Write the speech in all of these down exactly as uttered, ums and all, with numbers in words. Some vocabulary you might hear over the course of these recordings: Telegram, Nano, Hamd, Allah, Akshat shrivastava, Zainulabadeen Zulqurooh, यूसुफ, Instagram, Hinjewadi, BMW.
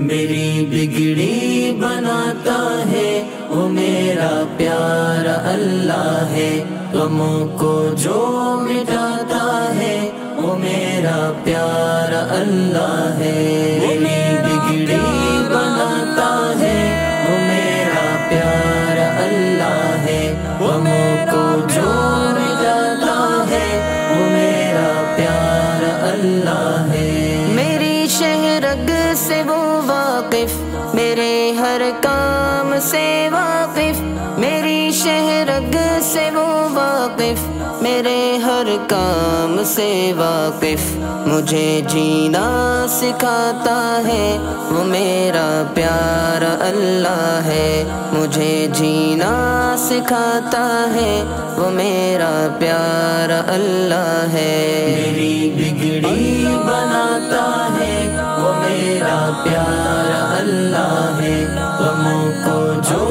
मेरी बिगड़ी बनाता है वो मेरा प्यारा अल्लाह है। गमों को जो मिटाता है वो मेरा प्यारा अल्लाह है। मेरी बिगड़ी बनाता है वो मेरा प्यारा अल्लाह है। गमों को जो मिटाता है वो मेरा प्यारा अल्लाह है। मेरी शहरग से वो वाकिफ, मेरे हर काम से वाकिफ। मेरी शहरग से वो वाकिफ, मेरे हर काम से वाकिफ। मुझे जीना सिखाता है वो मेरा प्यारा अल्लाह है। मुझे जीना सिखाता है वो मेरा प्यारा अल्लाह है। मेरी बिगड़ी बनाता है वो मेरा प्यारा अल्लाह है। गमों को जो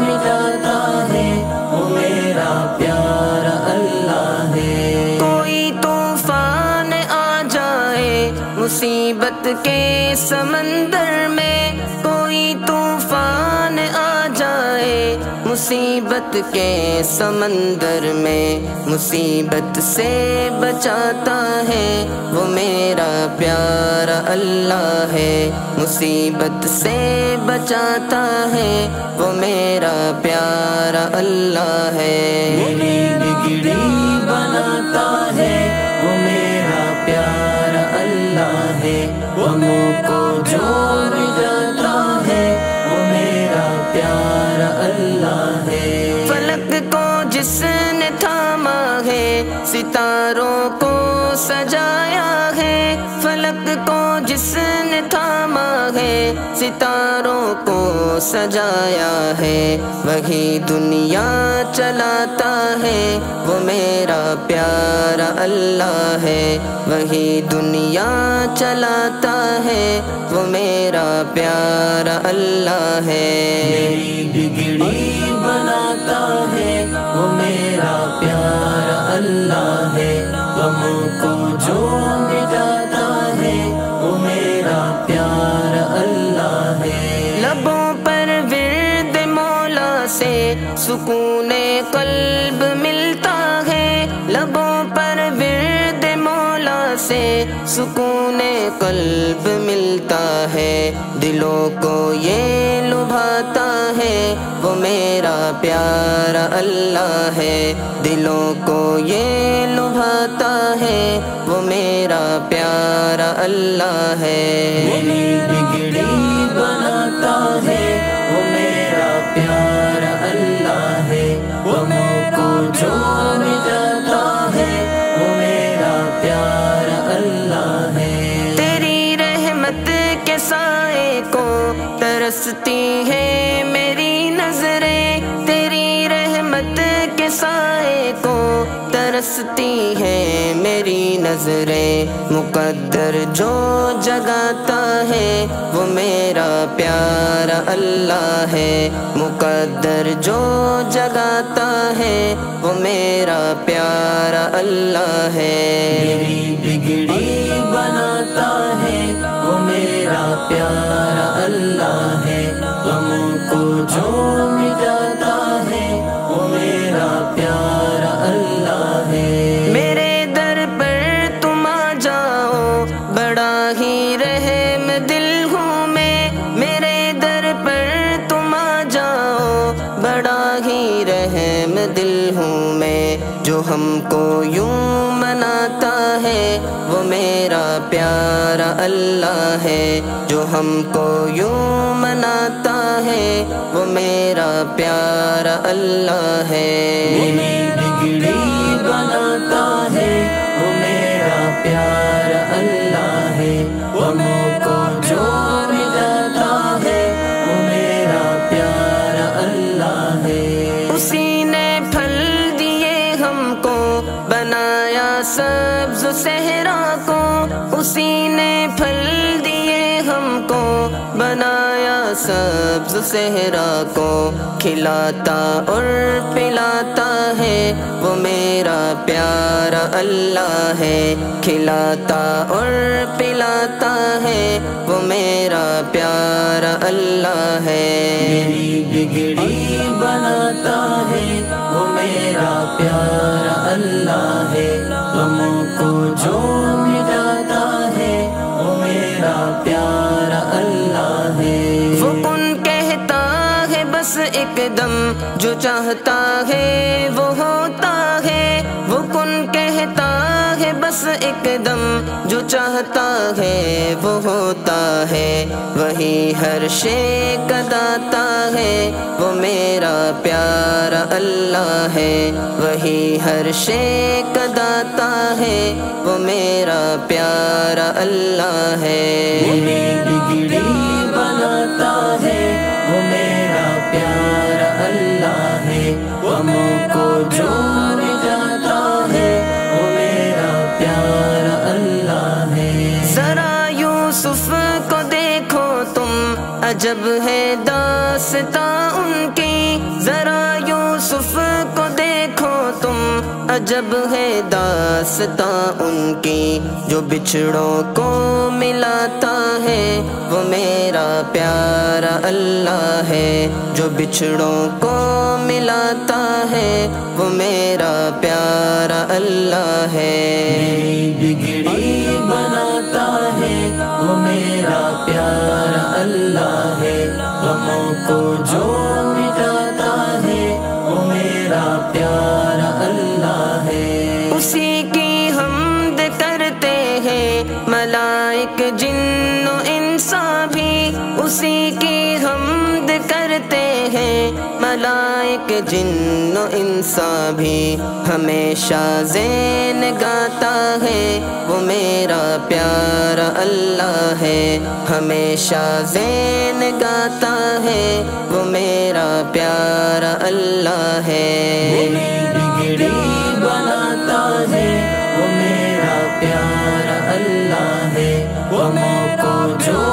मिटाता है वो मेरा प्यारा अल्लाह है। कोई तूफान आ जाए मुसीबत के समंदर में, कोई तूफान आ जाए मुसीबत के समंदर में, मुसीबत से बचाता है वो मेरा प्यारा अल्लाह है। मुसीबत से बचाता है वो मेरा प्यारा अल्लाह है। मेरी बिगड़ी बनाता है वो मेरा प्यारा अल्लाह है। गमों को जो मिटाता है वो मेरा प्यारा अल्लाह है। फलक को जिसने थामा है, सितारों को सजाया है। फलक को जिसने थामा है, सितारों को सजाया है। वही दुनिया चलाता है वो मेरा प्यारा अल्लाह है। वही दुनिया चलाता है वो मेरा प्यारा अल्लाह है। मेरी बिगड़ी बनाता है वो मेरा प्यारा अल्लाह है। गमों को जो मिटाता है वो मेरा प्यारा अल्लाह है। लबों पर विर्द मौला से सुकूने कल्ब मिलता है। लबों पर विर्द मौला से सुकूने कल्ब मिलता है। दिलों को ये लुभाता है वो मेरा प्यारा अल्लाह है। दिलों को ये लुभाता है वो मेरा प्यारा अल्लाह है। मेरी बिगड़ी बनाता है वो मेरा प्यारा अल्लाह है। गमों को जो मिटाता है वो मेरा प्यारा अल्लाह है। तेरी रहमत के साए को तरसती है मेरी नजरें। तेरी रहमत के साए को तरसती है मेरी नजरें। मुकद्दर जो जगाता है वो मेरा प्यारा अल्लाह है। मुकद्दर जो जगाता है वो मेरा प्यारा अल्लाह है। मेरी बिगड़ी बनाता है वो मेरा प्यारा अल्लाह है। गमों को जो मिटाता है वो मेरा प्यारा अल्लाह है। मेरे दर पर तुम आ जाओ बड़ा ही रहम दिल हूँ मैं। मेरे दर पर तुम आ जाओ बड़ा ही रहम दिल हूँ मैं। जो हमको यूं मनाता है वो मेरा प्यारा अल्लाह है। जो हमको यूं मनाता है वो मेरा प्यारा अल्लाह है। मेरी बिगड़ी बनाता है वो मेरा प्यारा अल्लाह है। गमों को जो मिटाता है वो मेरा प्यारा अल्लाह है। उसी ने फल दिए हमको बनाया सब्ज़ सहरा को। उसी ने फल दिए हमको बनाया सब्ज सहरा को खिलाता और पिलाता है, वो मेरा प्यारा अल्लाह है। खिलाता और पिलाता है, वो मेरा प्यारा अल्लाह है। मेरी बिगड़ी बनाता है, वो मेरा प्यारा अल्लाह है। गमों को जो मिटाता है, वो मेरा प्यारा अल्लाह है। वो कौन कहता है बस एकदम, जो चाहता है वो होता है। वो कौन कहता है बस एकदम, जो चाहता है वो होता है। वही हर शे कदाता है, वो मेरा प्यारा अल्लाह है। वही हर शे कदाता है, वो मेरा प्यारा अल्लाह है। बिगड़ी बनाता है, वो मेरा प्यारा अल्लाह है। गमों को जो मिटाता है, वो मेरा प्यारा अल्लाह है। जरा यूसुफ को देखो तुम, अजब है दास्तां उनकी। जरा यूसुफ को देखो तुम, अजब है दास्तां उनकी। जो बिछड़ों को मिलाता है, वो मेरा प्यारा अल्लाह है। जो बिछड़ों को मिलाता है, वो मेरा प्यारा अल्लाह है। बिगड़ी बनाता है, वो मेरा प्यारा अल्लाह है। गमों को जो मिटाता है, वो मेरा प्यारा अल्लाह है। उसी की हम्द करते हैं मलाइक जिन्नो इंसा भी। उसी की हम्द करते हैं मलाइक जिन्नो इंसा भी। हमेशा ज़ैन गाता है, वो मेरा प्यारा अल्लाह है। हमेशा ज़ैन गाता है, वो मेरा प्यारा अल्लाह है। बिगड़ी बनाता है, वो मेरा प्यारा अल्लाह है। गमों को जो